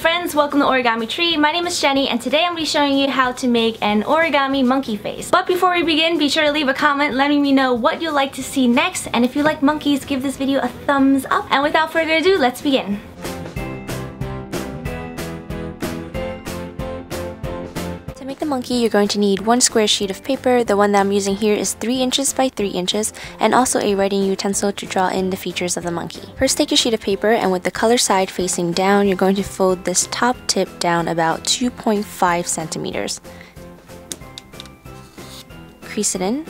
friends, welcome to Origami Tree. My name is Jenny and today I'm going to be showing you how to make an origami monkey face. But before we begin, be sure to leave a comment letting me know what you'd like to see next, and if you like monkeys, give this video a thumbs up. And without further ado, let's begin. To make the monkey, you're going to need one square sheet of paper. The one that I'm using here is 3 inches by 3 inches, and also a writing utensil to draw in the features of the monkey. First, take your sheet of paper, and with the color side facing down, you're going to fold this top tip down about 2.5 centimeters. Crease it in.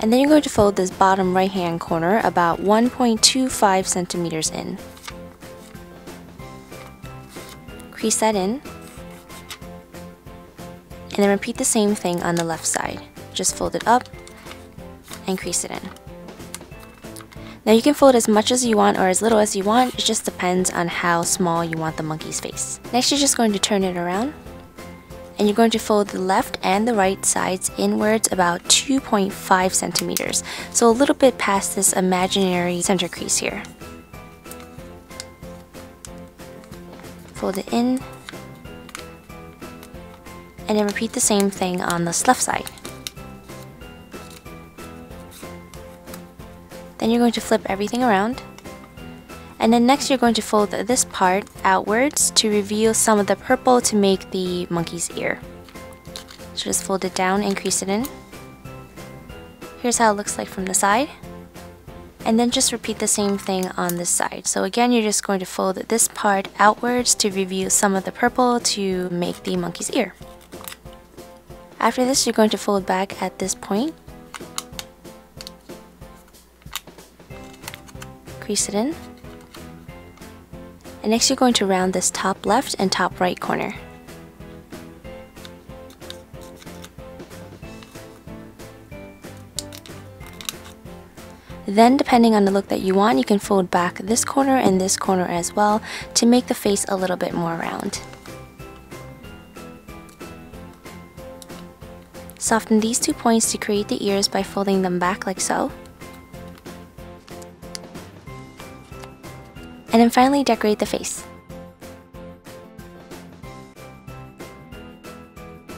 And then you're going to fold this bottom right-hand corner about 1.25 centimeters in. Crease that in. And then repeat the same thing on the left side. Just fold it up and crease it in. Now you can fold as much as you want or as little as you want. It just depends on how small you want the monkey's face. Next, you're just going to turn it around, and you're going to fold the left and the right sides inwards about 2.5 centimeters. So a little bit past this imaginary center crease here. Fold it in. And then repeat the same thing on this left side. Then you're going to flip everything around. And then next you're going to fold this part outwards to reveal some of the purple to make the monkey's ear. So just fold it down and crease it in. Here's how it looks like from the side. And then just repeat the same thing on this side. So again, you're just going to fold this part outwards to reveal some of the purple to make the monkey's ear. After this, you're going to fold back at this point, crease it in, and next you're going to round this top left and top right corner. Then, depending on the look that you want, you can fold back this corner as well to make the face a little bit more round. Soften these two points to create the ears by folding them back like so. And then finally decorate the face.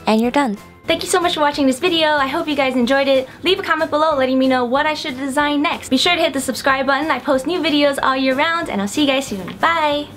And you're done. Thank you so much for watching this video. I hope you guys enjoyed it. Leave a comment below letting me know what I should design next. Be sure to hit the subscribe button. I post new videos all year round, and I'll see you guys soon. Bye!